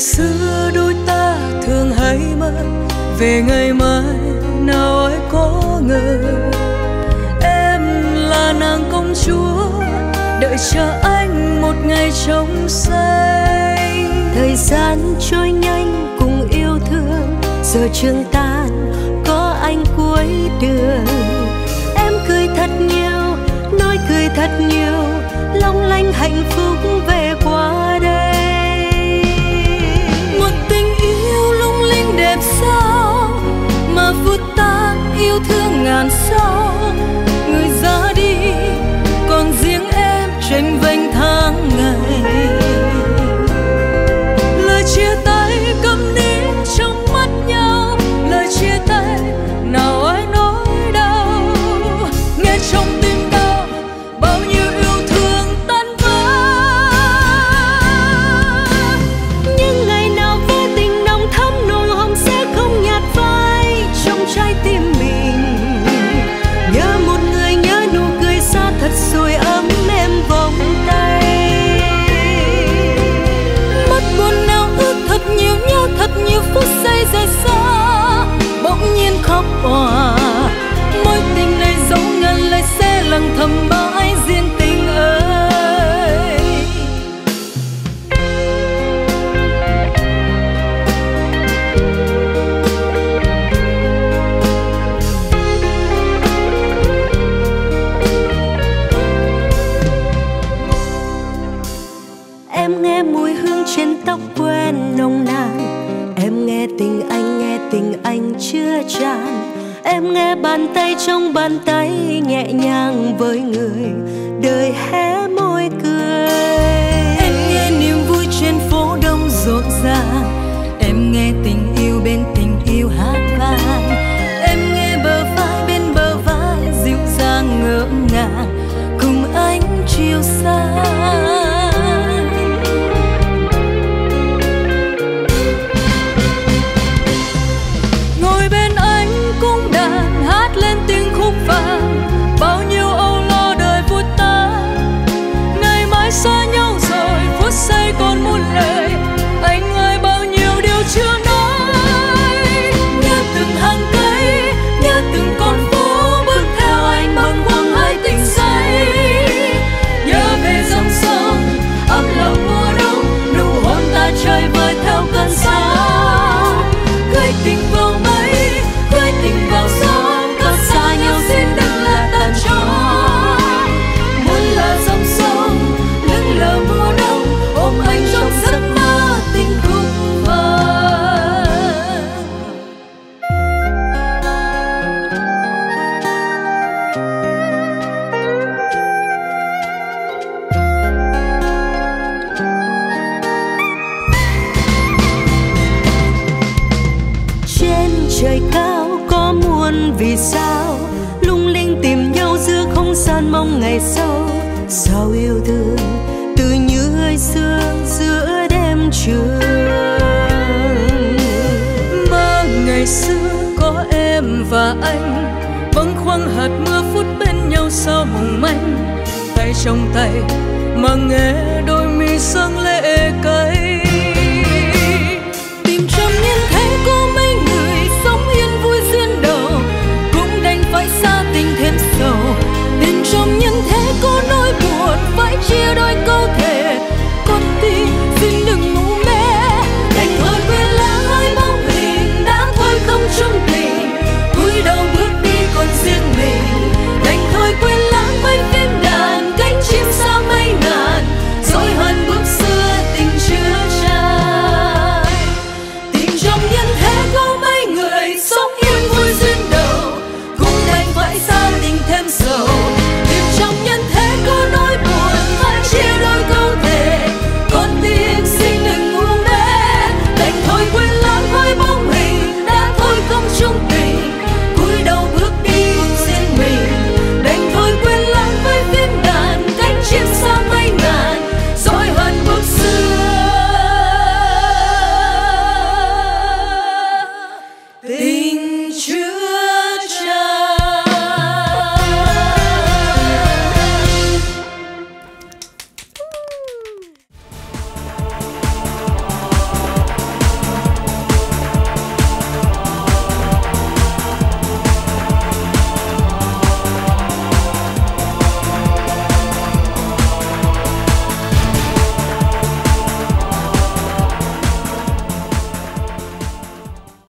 xưa đôi ta thường hay mơ về ngày mai nào ai có ngờ. Em là nàng công chúa đợi chờ anh một ngày trong xanh. Thời gian trôi nhanh cùng yêu thương, giờ trường tan có anh cuối đường. Em cười thật nhiều, nói cười thật nhiều, long lanh hạnh phúc về qua đây. Một tình yêu lung linh đẹp sao mà phút ta yêu thương ngàn sao. Người ra đi còn riêng em tranh vênh tháng ngày. Lời chia tay câm nín trong mắt nhau, lời chia tay nào ai nói đâu. Nghe trong tim ta bao nhiêu yêu thương tan vỡ. Những ngày nào vô tình nồng thắm nỗi hồng sẽ không nhạt phai trong trái tim mình. Nhớ một người, nhớ nụ cười xa thật rồi ấm em vòng tay. Mất buồn nào ước thật nhiều, nhớ thật nhiều phút giây rời xa bỗng nhiên khóc òa. Mối tình này dẫu ngàn lời sẽ lặng thầm mãi riêng tình ơi. Em nghe mùi hương trên tóc quen nồng nàn, em nghe tình anh, nghe tình anh chưa tràn. Em nghe bàn tay trong bàn tay nhẹ nhàng với người đời hé môi cười. Em nghe niềm vui trên phố đông rộn ràng, em nghe tình yêu bên tình yêu hát vang. Em nghe bờ vai bên bờ vai dịu dàng ngỡ ngàng cùng anh chiều xa. Xa nhau rồi phút giây còn muôn lời, anh ơi bao nhiêu điều chưa nói. Nhớ từng hàng cây, nhớ từng con phố bước theo anh bâng khuâng hai tình say. Nhớ về dòng sông ấm lòng mùa đông, nụ hôn ta chơi vơi theo cơn sao. Gửi tình vào mây, gửi tình vào gió, cơn xa nhau xin đừng là tàn cho. Trời cao có muôn vì sao, lung linh tìm nhau giữa không gian mong ngày sau. Sao yêu thương từ như hơi sương giữa đêm trường. Mà ngày xưa có em và anh bâng khuâng hạt mưa phút bên nhau sao mỏng manh. Tay trong tay mà nghe đôi mi sương lệ.